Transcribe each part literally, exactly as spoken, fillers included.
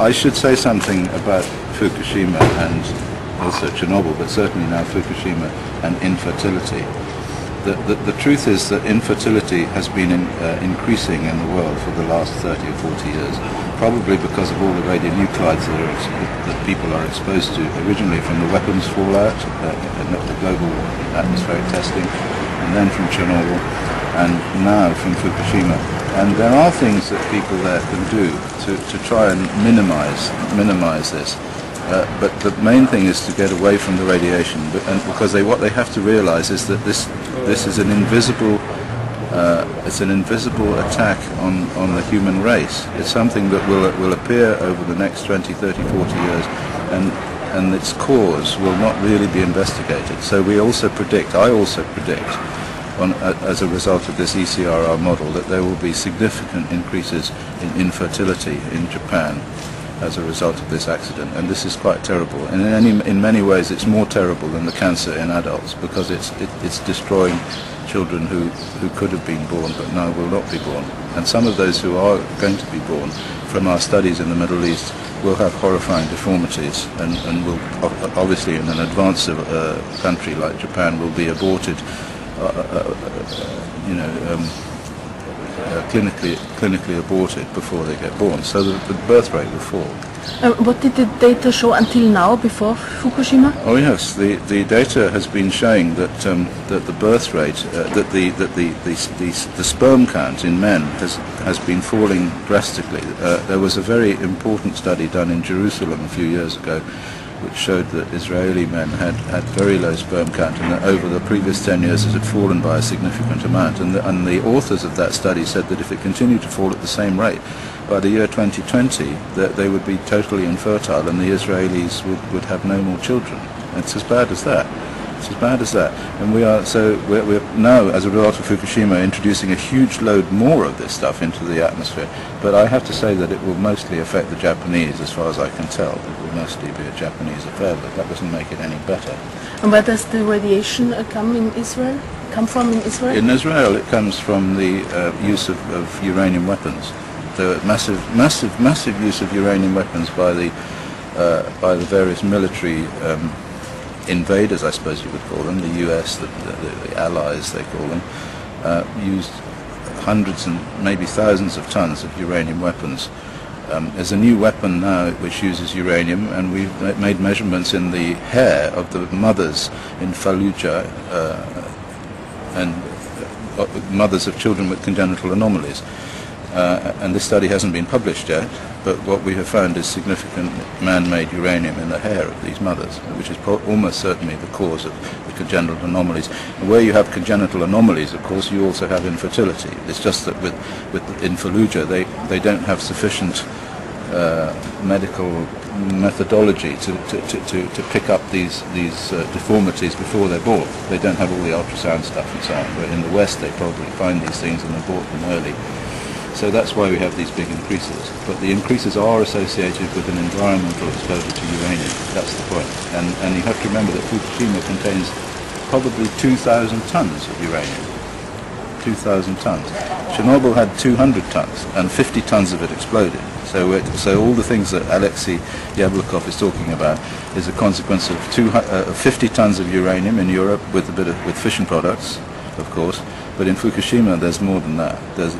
I should say something about Fukushima and also Chernobyl, but certainly now Fukushima and infertility. The, the, the truth is that infertility has been in, uh, increasing in the world for the last thirty or forty years, probably because of all the radionuclides that, are that people are exposed to, originally from the weapons fallout, uh, and the global atmospheric testing, and then from Chernobyl, and now from Fukushima. And there are things that people there can do to, to try and minimize, minimize this. Uh, but the main thing is to get away from the radiation, and because they, what they have to realize is that this this is an invisible uh, it's an invisible attack on on the human race. It's something that will will appear over the next twenty, thirty, forty years, and and its cause will not really be investigated. So we also predict, I also predict, on, uh, as a result of this E C R R model, that there will be significant increases in infertility in Japan as a result of this accident, and this is quite terrible. And in, any, in many ways it's more terrible than the cancer in adults, because it's, it, it's destroying children who, who could have been born but now will not be born. And some of those who are going to be born from our studies in the Middle East will have horrifying deformities, and, and will obviously, in an advanced uh, country like Japan, will be aborted, uh, uh, uh, you know, um, Uh, clinically, clinically aborted before they get born, so that the birth rate will fall. Uh, what did the data show until now, before Fukushima? Oh yes, the the data has been showing that um, that the birth rate, uh, that the that the the, the the sperm count in men has has been falling drastically. Uh, there was a very important study done in Jerusalem a few years ago, which showed that Israeli men had, had very low sperm count, and that over the previous ten years it had fallen by a significant amount. And the, and the authors of that study said that if it continued to fall at the same rate, by the year twenty twenty, that they would be totally infertile and the Israelis would, would have no more children. It's as bad as that. It's as bad as that. And we are, so we're, we're now, as a result of Fukushima, introducing a huge load more of this stuff into the atmosphere. But I have to say that it will mostly affect the Japanese, as far as I can tell. It will mostly be a Japanese affair, but that doesn't make it any better. And where does the radiation uh, come in Israel? Come from in Israel? In Israel, it comes from the uh, use of, of uranium weapons. The massive, massive, massive use of uranium weapons by the uh, by the various military. Um, invaders, I suppose you would call them, the U S, the, the, the allies they call them, uh, used hundreds and maybe thousands of tons of uranium weapons. Um, there's a new weapon now which uses uranium, and we've made measurements in the hair of the mothers in Fallujah, uh, and uh, mothers of children with congenital anomalies. Uh, and this study hasn't been published yet, but what we have found is significant man-made uranium in the hair of these mothers, which is pro almost certainly the cause of the congenital anomalies. And where you have congenital anomalies, of course, you also have infertility. It's just that with, with in Fallujah, they, they don't have sufficient uh, medical methodology to, to, to, to, to pick up these, these uh, deformities before they're born. They don't have all the ultrasound stuff and so on, but in the West, they probably find these things and abort them early. So that's why we have these big increases. But the increases are associated with an environmental exposure to uranium. That's the point. And, and you have to remember that Fukushima contains probably two thousand tons of uranium. two thousand tons. Chernobyl had two hundred tons, and fifty tons of it exploded. So, it, so all the things that Alexei Yablokov is talking about is a consequence of two, uh, fifty tons of uranium in Europe with a bit of, with fission products, of course. But in Fukushima, there's more than that. There's,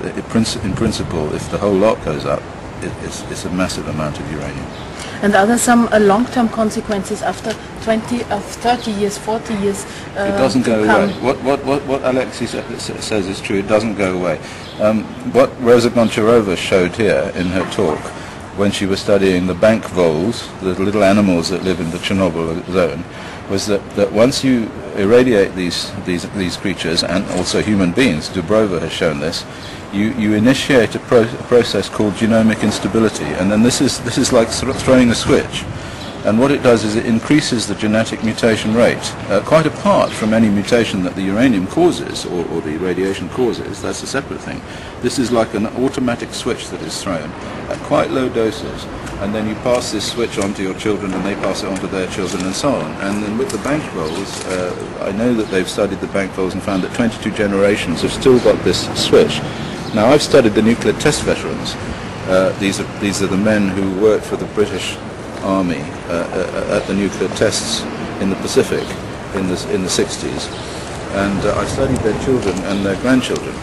in principle, if the whole lot goes up, it's, it's a massive amount of uranium. And are there some uh, long-term consequences after twenty, thirty years, forty years? Uh, it doesn't go away. What, what, what, what Alexei says is true. It doesn't go away. Um, what Rosa Goncharova showed here in her talk, when she was studying the bank voles, the little animals that live in the Chernobyl zone, was that, that once you irradiate these, these, these creatures, and also human beings, Dubrova has shown this, you, you initiate a, pro a process called genomic instability. And then this is, this is like sort of throwing a switch. And what it does is it increases the genetic mutation rate, uh, quite apart from any mutation that the uranium causes, or, or the radiation causes. That's a separate thing. This is like an automatic switch that is thrown at quite low doses, and then you pass this switch on to your children, and they pass it on to their children, and so on. And then with the bank voles, uh, I know that they've studied the bank voles and found that twenty-two generations have still got this switch. Now, I've studied the nuclear test veterans, Uh, these are these are the men who worked for the British Army uh, at the nuclear tests in the Pacific in the in the sixties, and uh, I studied their children and their grandchildren.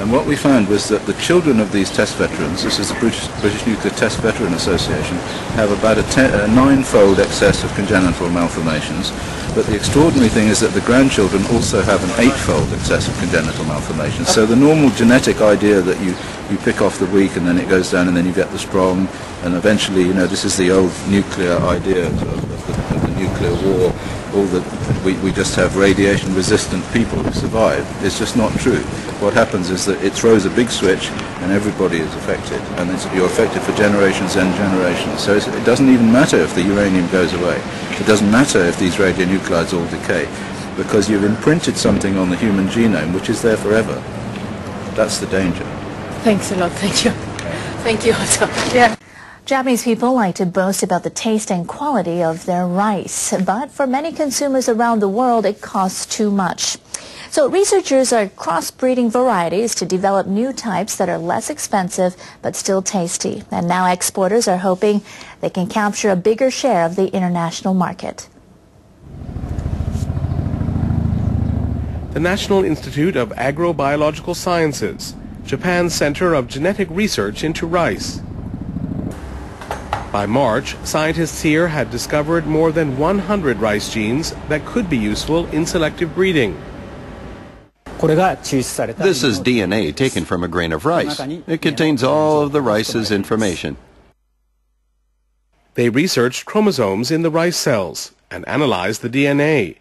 And what we found was that the children of these test veterans, this is the British, British Nuclear Test Veteran Association, have about a, ten, a nine-fold excess of congenital malformations. But the extraordinary thing is that the grandchildren also have an eight-fold excess of congenital malformations. So the normal genetic idea that you, you pick off the weak and then it goes down and then you get the strong, and eventually, you know, this is the old nuclear idea of, of, the, of the nuclear war, all the, we, we just have radiation-resistant people who survive. It's just not true. What happens is that it throws a big switch and everybody is affected, and it's, you're affected for generations and generations. So it's, it doesn't even matter if the uranium goes away. It doesn't matter if these radionuclides all decay, because you've imprinted something on the human genome which is there forever. That's the danger. Thanks a lot. Thank you. Thank you also. Yeah. Japanese people like to boast about the taste and quality of their rice, but for many consumers around the world it costs too much. So researchers are crossbreeding varieties to develop new types that are less expensive but still tasty. And now exporters are hoping they can capture a bigger share of the international market. The National Institute of Agrobiological Sciences, Japan's center of genetic research into rice. By March, scientists here had discovered more than one hundred rice genes that could be useful in selective breeding. This is D N A taken from a grain of rice. It contains all of the rice's information. They researched chromosomes in the rice cells and analyzed the D N A.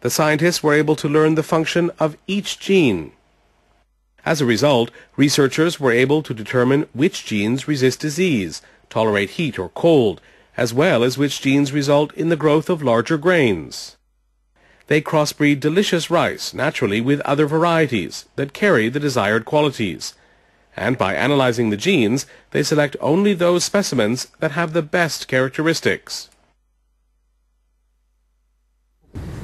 The scientists were able to learn the function of each gene. As a result, researchers were able to determine which genes resist disease, tolerate heat or cold, as well as which genes result in the growth of larger grains. They crossbreed delicious rice naturally with other varieties that carry the desired qualities. And by analyzing the genes, they select only those specimens that have the best characteristics.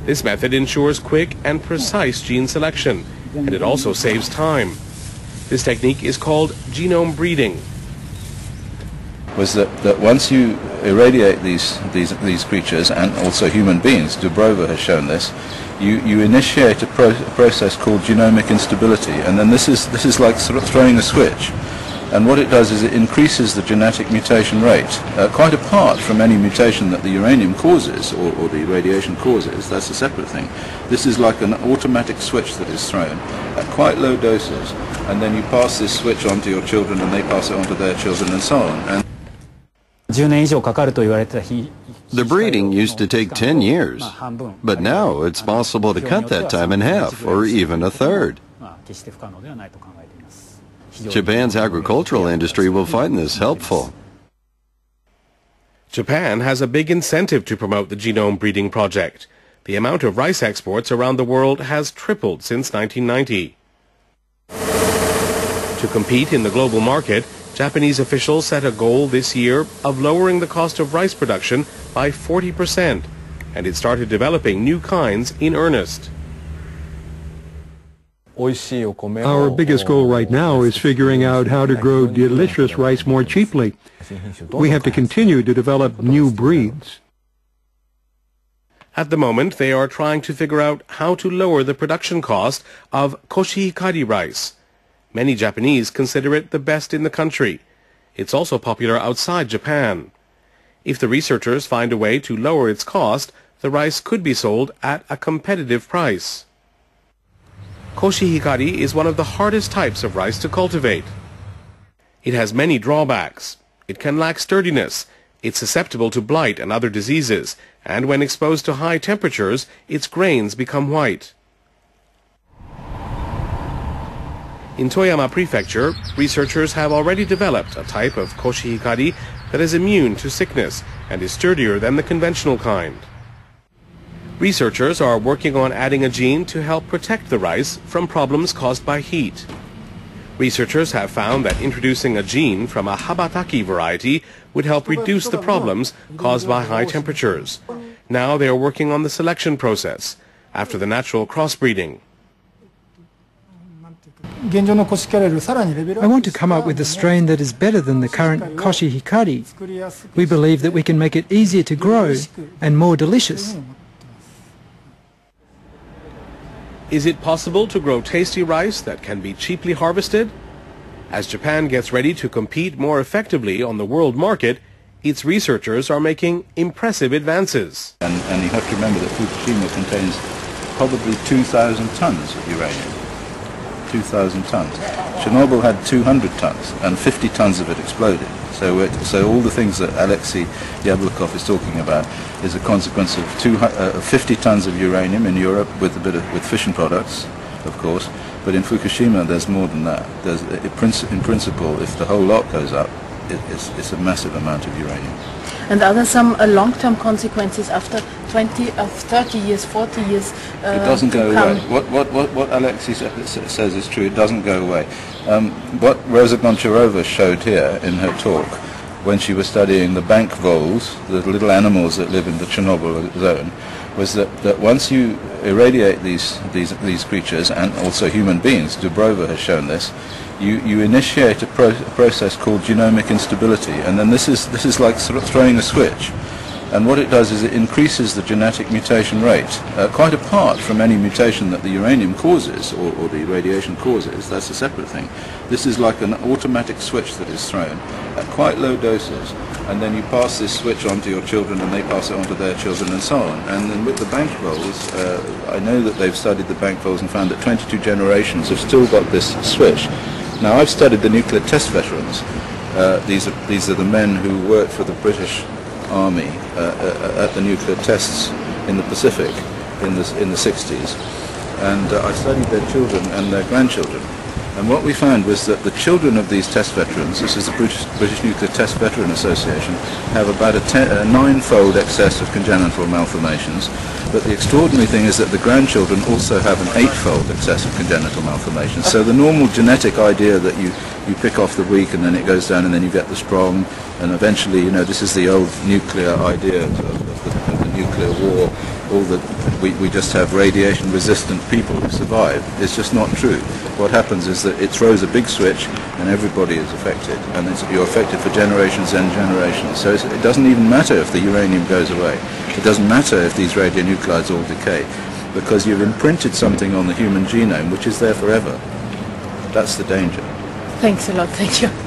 This method ensures quick and precise gene selection, and it also saves time. This technique is called genome breeding. Was that, that once you irradiate these, these, these creatures, and also human beings, Dubrova has shown this, you, you initiate a, pro a process called genomic instability, and then this is, this is like sort of throwing a switch. And what it does is it increases the genetic mutation rate, uh, quite apart from any mutation that the uranium causes, or, or the radiation causes. That's a separate thing. This is like an automatic switch that is thrown at quite low doses, and then you pass this switch on to your children, and they pass it on to their children, and so on. And the breeding used to take ten years, but now it's possible to cut that time in half, or even a third. Japan's agricultural industry will find this helpful. Japan has a big incentive to promote the genome breeding project. The amount of rice exports around the world has tripled since nineteen ninety. To compete in the global market, Japanese officials set a goal this year of lowering the cost of rice production by forty percent, and it started developing new kinds in earnest. Our biggest goal right now is figuring out how to grow delicious rice more cheaply. We have to continue to develop new breeds. At the moment, they are trying to figure out how to lower the production cost of Koshihikari rice. Many Japanese consider it the best in the country. It's also popular outside Japan. If the researchers find a way to lower its cost, the rice could be sold at a competitive price. Koshihikari is one of the hardest types of rice to cultivate. It has many drawbacks. It can lack sturdiness. It's susceptible to blight and other diseases. And when exposed to high temperatures, its grains become white. In Toyama Prefecture, researchers have already developed a type of Koshihikari that is immune to sickness and is sturdier than the conventional kind. Researchers are working on adding a gene to help protect the rice from problems caused by heat. Researchers have found that introducing a gene from a habataki variety would help reduce the problems caused by high temperatures. Now they are working on the selection process after the natural crossbreeding. I want to come up with a strain that is better than the current Koshihikari. We believe that we can make it easier to grow and more delicious. Is it possible to grow tasty rice that can be cheaply harvested? As Japan gets ready to compete more effectively on the world market, its researchers are making impressive advances. And, and you have to remember that Fukushima contains probably two thousand tons of uranium. two thousand tons. Chernobyl had two hundred tons, and fifty tons of it exploded. So, it, so all the things that Alexei Yablokov is talking about is a consequence of two, uh, fifty tons of uranium in Europe, with a bit of, with fission products, of course. But in Fukushima, there's more than that. There's, in principle, if the whole lot goes up, it, it's, it's a massive amount of uranium. And are there some uh, long-term consequences after twenty, uh, thirty years, forty years? Uh, it doesn't go away. What, what, what, what Alexei says is true. It doesn't go away. Um, what Rosa Goncharova showed here in her talk, when she was studying the bank voles, the little animals that live in the Chernobyl zone, was that, that once you irradiate these, these, these creatures, and also human beings, Dubrova has shown this, you, you initiate a, pro a process called genomic instability. And then this is, this is like sort of throwing a switch. And what it does is it increases the genetic mutation rate, uh, quite apart from any mutation that the uranium causes, or, or the irradiation causes. That's a separate thing. This is like an automatic switch that is thrown at quite low doses, and then you pass this switch on to your children, and they pass it on to their children, and so on. And then with the bank voles, uh, I know that they've studied the bank voles and found that twenty-two generations have still got this switch. Now, I've studied the nuclear test veterans. Uh, these are, these are the men who worked for the British Army uh, at the nuclear tests in the Pacific in the, in the sixties, and uh, I studied their children and their grandchildren, and what we found was that the children of these test veterans, this is the British, British Nuclear Test Veteran Association, have about a, ten, a nine-fold excess of congenital malformations, but the extraordinary thing is that the grandchildren also have an eight-fold excess of congenital malformations. So the normal genetic idea that you you pick off the weak and then it goes down and then you get the strong, and eventually, you know, this is the old nuclear idea of, of, the, of the nuclear war, all that we, we just have radiation resistant people who survive. It's just not true. What happens is that it throws a big switch and everybody is affected, and it's, you're affected for generations and generations. So it's, it doesn't even matter if the uranium goes away. It doesn't matter if these radionuclides all decay, because you've imprinted something on the human genome which is there forever. That's the danger. Thanks a lot. Thank you.